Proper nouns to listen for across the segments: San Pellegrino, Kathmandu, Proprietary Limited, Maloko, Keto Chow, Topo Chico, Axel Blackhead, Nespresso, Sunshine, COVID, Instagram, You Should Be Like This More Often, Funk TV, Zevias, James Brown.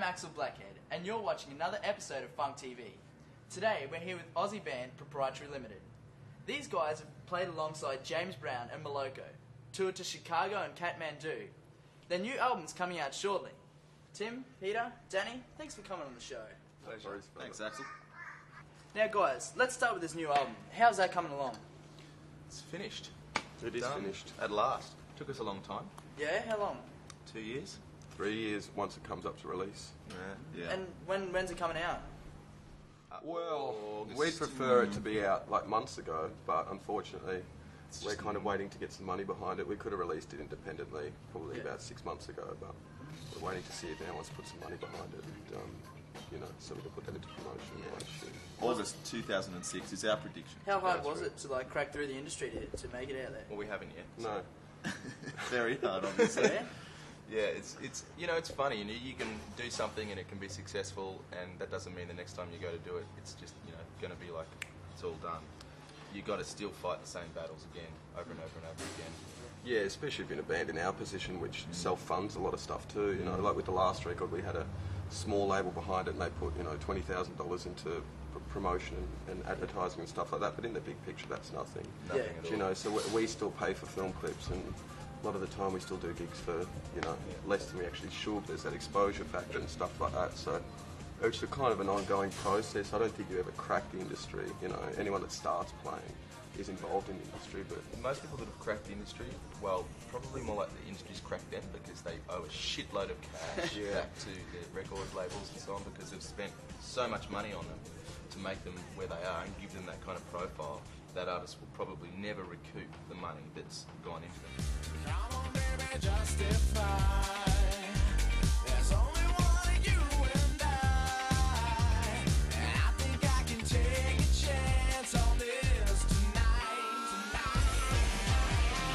I'm Axel Blackhead, and you're watching another episode of Funk TV. Today, we're here with Aussie band Proprietary Limited. These guys have played alongside James Brown and Maloko, toured to Chicago and Kathmandu. Their new album's coming out shortly. Tim, Peter, Danny, thanks for coming on the show. Pleasure. Thanks, Axel. Now, guys, let's start with this new album. How's that coming along? It's finished. It is finished. At last. Took us a long time. Yeah, how long? 2 years. 3 years once it comes up to release. Yeah. And when's it coming out? Well, we'd prefer it to be out like months ago, but unfortunately we're kind of waiting to get some money behind it. We could have released it independently probably about 6 months ago, but we're waiting to see it now. Let's put some money behind it, and, you know, so we can put that into promotion. Yeah. August 2006 is our prediction. How hard was it to like crack through the industry to make it out there? Well, we haven't yet. So. No. Very hard, obviously. Yeah. Yeah, it's you know, it's funny, you know, you can do something and it can be successful, and that doesn't mean the next time you go to do it, it's just, you know, going to be like, it's all done. You got to still fight the same battles again, over and over and over again. Yeah, especially if you're in a band in our position, which self-funds a lot of stuff too, you know, like with the last record we had a small label behind it and they put, you know, $20,000 into promotion and advertising and stuff like that, but in the big picture that's nothing. Nothing at all. You know, so we still pay for film clips, and a lot of the time we still do gigs for, you know, less than we actually should. There's that exposure factor and stuff like that, so it's a kind of an ongoing process. I don't think you ever crack the industry, you know. Anyone that starts playing is involved in the industry, but... Most people that have cracked the industry, well, probably more like the industry's cracked them because they owe a shitload of cash back to their record labels and so on, because they've spent so much money on them to make them where they are and give them that kind of profile. That artist will probably never recoup the money that's gone into them. Come on, baby, justify. There's only one of you and I think I can take a chance on this tonight.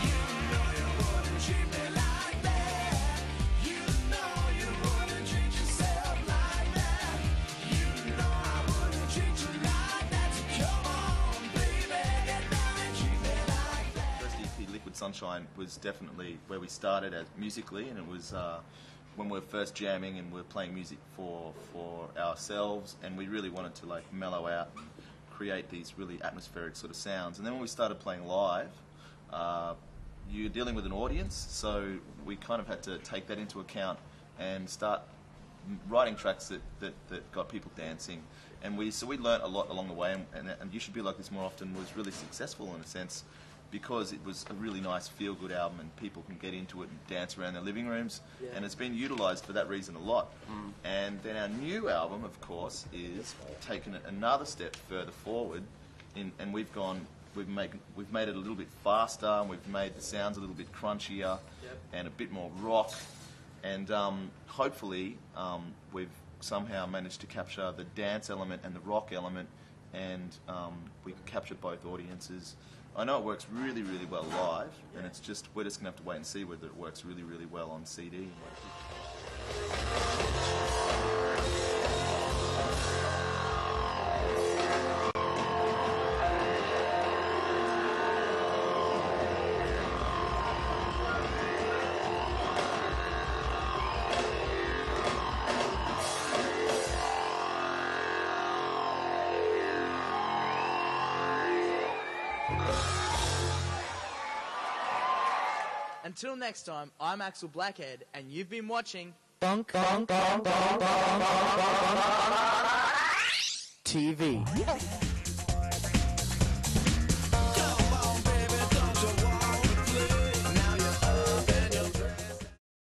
You know you wouldn't treat me like that. You know you wouldn't treat yourself like that. You know I wouldn't treat you like that. So come on, baby, get down and treat me like that. First EP, Liquid Sunshine, was definitely where we started as musically, and it was when we were first jamming and we were playing music for ourselves, and we really wanted to like mellow out and create these really atmospheric sort of sounds. And then when we started playing live, you're dealing with an audience, so we kind of had to take that into account and start writing tracks that got people dancing. And we learnt a lot along the way, and You Should Be Like This More Often was really successful in a sense, because it was a really nice feel-good album and people can get into it and dance around their living rooms, and it's been utilised for that reason a lot. And then our new album, of course, is taken it another step further forward, and we've made it a little bit faster, and we've made the sounds a little bit crunchier and a bit more rock, and hopefully we've somehow managed to capture the dance element and the rock element, and we can capture both audiences. I know it works really, really well live, and it's just, we're just going to have to wait and see whether it works really, really well on CD. Until next time, I'm Axel Blackhead, and you've been watching Funk TV.